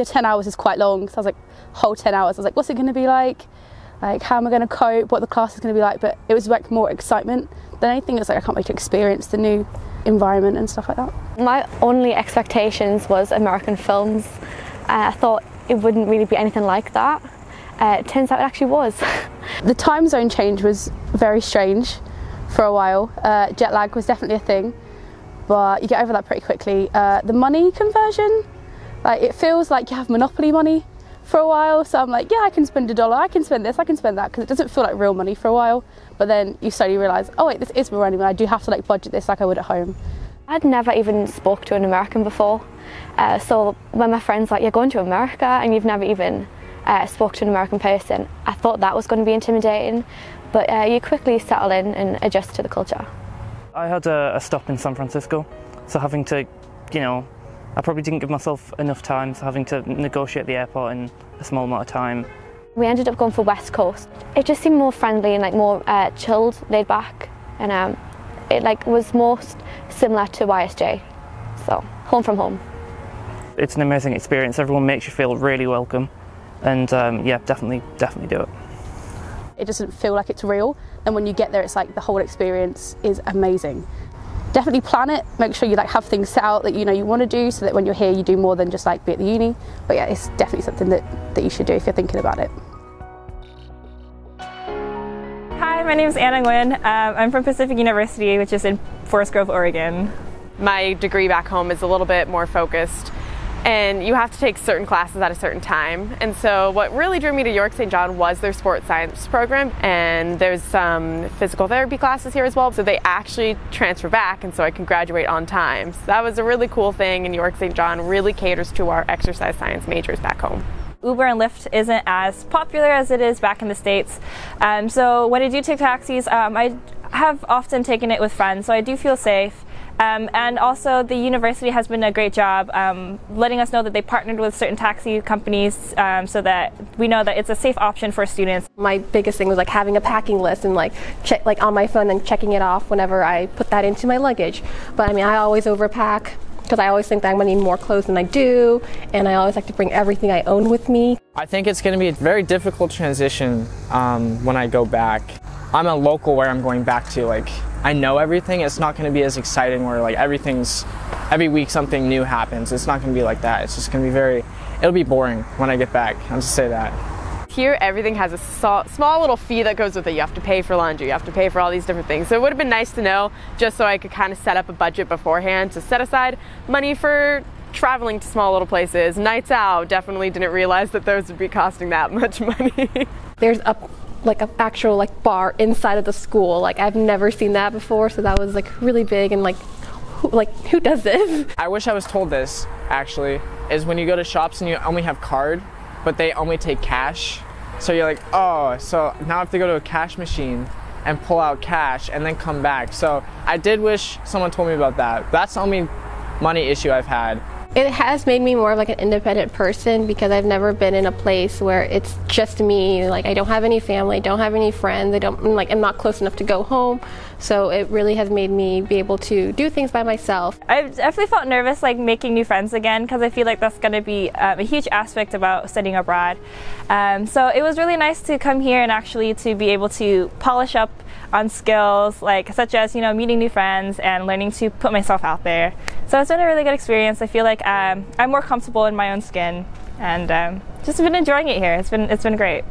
the 10 hours is quite long, so I was like, whole 10 hours, I was like, what's it going to be like? Like, how am I going to cope? What the class is going to be like? But it was like more excitement than anything. It's like, I can't wait to experience the new environment and stuff like that. My only expectations was American films. I thought it wouldn't really be anything like that. It turns out it actually was. The time zone change was very strange for a while. Jet lag was definitely a thing, but you get over that pretty quickly. The money conversion, like, it feels like you have Monopoly money for a while, so I'm like, yeah, I can spend $1, I can spend this, I can spend that, because it doesn't feel like real money for a while. But then you slowly realise, oh wait, this is real money, but I do have to like budget this like I would at home. I'd never even spoke to an American before, so when my friend's like, you're going to America and you've never even spoke to an American person, I thought that was going to be intimidating, but you quickly settle in and adjust to the culture. I had a stop in San Francisco, so having to, you know, I probably didn't give myself enough time, so having to negotiate the airport in a small amount of time. We ended up going for West Coast. It just seemed more friendly and like more chilled, laid back, and it like was most similar to YSJ, so home from home. It's an amazing experience. Everyone makes you feel really welcome, and yeah, definitely do it. It doesn't feel like it's real, and when you get there, it's like the whole experience is amazing. Definitely plan it, make sure you like have things set out that you know you want to do, so that when you're here you do more than just like be at the uni. But yeah, it's definitely something that you should do if you're thinking about it. Hi, my name is Anna Nguyen. I'm from Pacific University, which is in Forest Grove, Oregon. My degree back home is a little bit more focused, and you have to take certain classes at a certain time. And so what really drew me to York St. John was their sports science program, and there's some physical therapy classes here as well, so they actually transfer back, and so I can graduate on time. So that was a really cool thing, and York St. John really caters to our exercise science majors back home. Uber and Lyft isn't as popular as it is back in the States, so when I do take taxis, I have often taken it with friends, so I do feel safe. And also the university has been a great job letting us know that they partnered with certain taxi companies, so that we know that it's a safe option for students. My biggest thing was like having a packing list and like on my phone and checking it off whenever I put that into my luggage. But I mean, I always overpack because I always think that I'm going to need more clothes than I do, and I always like to bring everything I own with me. I think it's going to be a very difficult transition when I go back. I'm a local where I'm going back to, like, I know everything. It's not going to be as exciting where like every week something new happens. It's not going to be like that. It's just going to be it'll be boring when I get back, I'll just say that. Here everything has a small little fee that goes with it. You have to pay for laundry, you have to pay for all these different things. So it would have been nice to know, just so I could kind of set up a budget beforehand to set aside money for traveling to small little places. Nights out, definitely didn't realize that those would be costing that much money. There's an actual like bar inside of the school. Like, I've never seen that before, so that was like really big, and like who does this? I wish I was told this actually, is when you go to shops and you only have card, but they only take cash. So you're like, oh, so now I have to go to a cash machine and pull out cash and then come back. So I did wish someone told me about that. That's the only money issue I've had. It has made me more of like an independent person, because I've never been in a place where it's just me. Like, I don't have any family, don't have any friends, I'm not close enough to go home. So it really has made me be able to do things by myself. I've definitely felt nervous like making new friends again, because I feel like that's going to be a huge aspect about studying abroad. So it was really nice to come here and actually to be able to polish up on skills like such as, you know, meeting new friends and learning to put myself out there. So it's been a really good experience. I feel like I'm more comfortable in my own skin, and just been enjoying it here. It's been great.